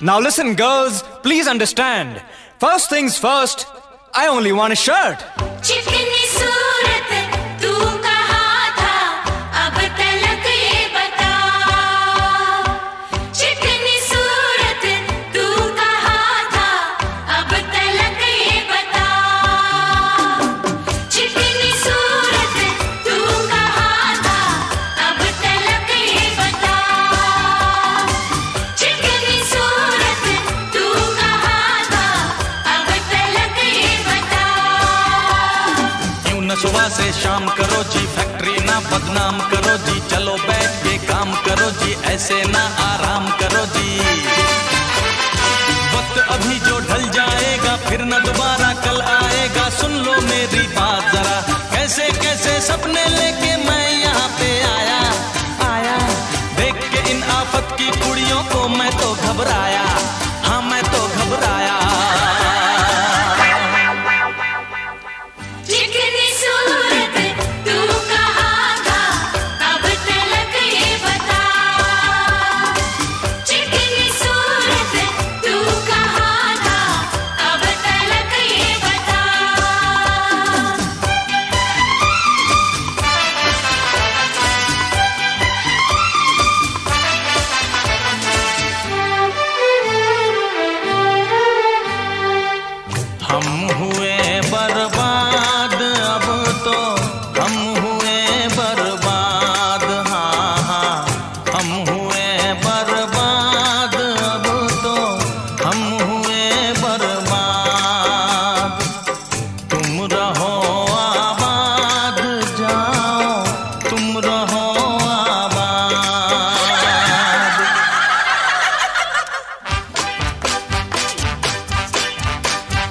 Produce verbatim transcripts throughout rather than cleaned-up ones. Now listen girls, please understand. First things first, I only want a shirt. Chikni Surat Tu Kahan tha Ab Talak Ye Bata. Chikni Surat Tu Kahan tha Ab Talak Ye Bata. Chikni Surat Tu Kahan tha Ab Talak Ye Bata. Chikni Surat Tu Kahan tha Ab Talak Ye Bata. क्यों न सुबह से शाम करो जी, factory ना बदनाम करो जी, चलो बैठ के काम करो जी, ऐसे ना आराम करो जी। वक्त अभी जो ढल जाएगा फिर न दोबारा कल आएगा, सुन लो मेरी बात जरा, कैसे कैसे सपने लेके मैं यहाँ पे आया आया देख के इन आफत की कुड़ियों को मैं तो घबराया, हाँ मैं तो घबराया। चिकनी सूरत तू कहाँ था अब तलक ये बता। चिकनी सूरत तू कहाँ था अब तलक ये बता। हम हुए बर्बाद अब तो, हम हुए बर्बाद, हाँ हाँ हम हुए बर्बाद अब तो, हम हुए बर्बाद। तुम रहो आबाद जाओ, तुम रहो आबाद।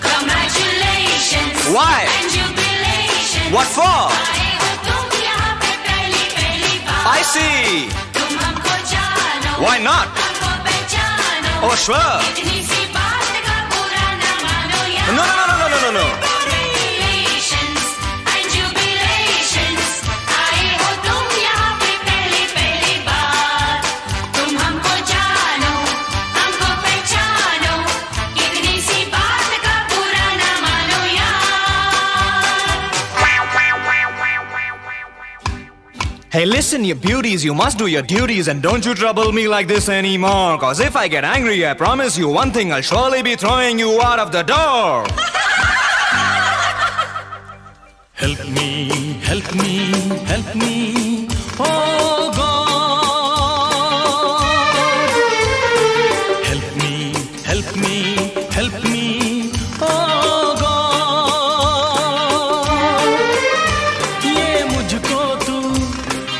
Congratulations. Why? Congratulations. What for? आए हो तुम यहाँ पे पहली पहली बार। I see. तुम हमको जानो, Why not? हमको पहचानो। Oh sure. इतनी सी बात का बुरा न मानो यार। No no no no no no no. Congratulations. Congratulations. आए हो तुम यहाँ पे पहली पहली बार। तुम हमको जानो, हमको पहचानो, इतनी सी बात का बुरा न मानो यार। Hey listen you beauties, you must do your duties and don't you trouble me like this anymore. Cause if I get angry, I promise you one thing, I'll surely be throwing you out of the door. Help me, help me, help me, oh God. Help me, help me, help me, oh God. ये मुझको तू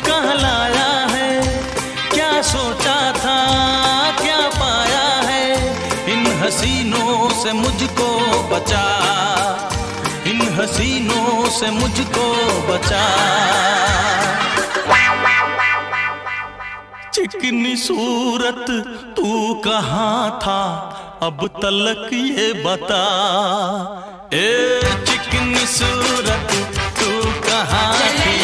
कहाँ लाया है, क्या सोचा था क्या पाया है, इन हसीनों से मुझको बचा, इन हसीनों से मुझको बचा। चिकनी सूरत तू कहाँ था अब तलक ये बता। ए चिकनी सूरत तू कहाँ थी